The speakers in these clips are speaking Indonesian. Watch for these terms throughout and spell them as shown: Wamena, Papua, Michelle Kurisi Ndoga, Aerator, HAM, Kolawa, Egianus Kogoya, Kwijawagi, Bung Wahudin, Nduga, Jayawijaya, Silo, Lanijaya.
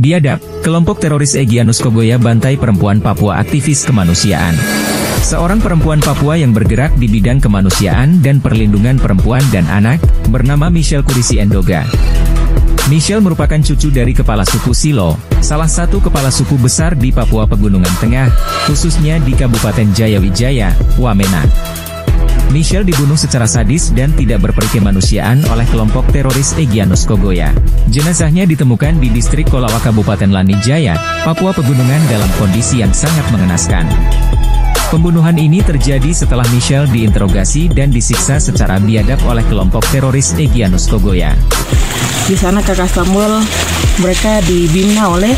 Biadab, kelompok teroris Egianus Kogoya bantai perempuan Papua aktivis kemanusiaan. Seorang perempuan Papua yang bergerak di bidang kemanusiaan dan perlindungan perempuan dan anak, bernama Michelle Kurisi Ndoga. Michelle merupakan cucu dari kepala suku Silo, salah satu kepala suku besar di Papua Pegunungan Tengah, khususnya di Kabupaten Jayawijaya, Wamena. Michelle dibunuh secara sadis dan tidak berperi kemanusiaan oleh kelompok teroris Egianus Kogoya. Jenazahnya ditemukan di distrik Kolawa Kabupaten Lanijaya, Papua Pegunungan dalam kondisi yang sangat mengenaskan. Pembunuhan ini terjadi setelah Michelle diinterogasi dan disiksa secara biadab oleh kelompok teroris Egianus Kogoya. Di sana kakak Samuel, mereka dibina oleh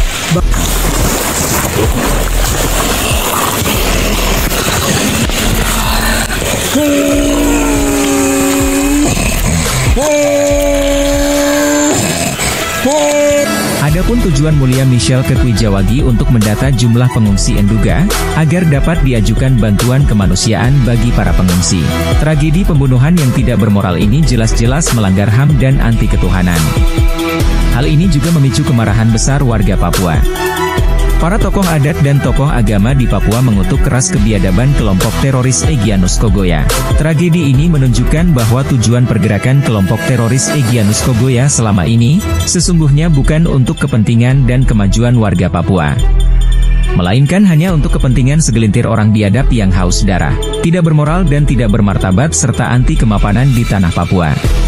Adapun tujuan mulia Michelle ke Kwijawagi untuk mendata jumlah pengungsi Nduga, agar dapat diajukan bantuan kemanusiaan bagi para pengungsi. Tragedi pembunuhan yang tidak bermoral ini jelas-jelas melanggar HAM dan anti ketuhanan. Hal ini juga memicu kemarahan besar warga Papua. Para tokoh adat dan tokoh agama di Papua mengutuk keras kebiadaban kelompok teroris Egianus Kogoya. Tragedi ini menunjukkan bahwa tujuan pergerakan kelompok teroris Egianus Kogoya selama ini, sesungguhnya bukan untuk kepentingan dan kemajuan warga Papua. Melainkan hanya untuk kepentingan segelintir orang biadab yang haus darah, tidak bermoral dan tidak bermartabat serta anti kemapanan di tanah Papua.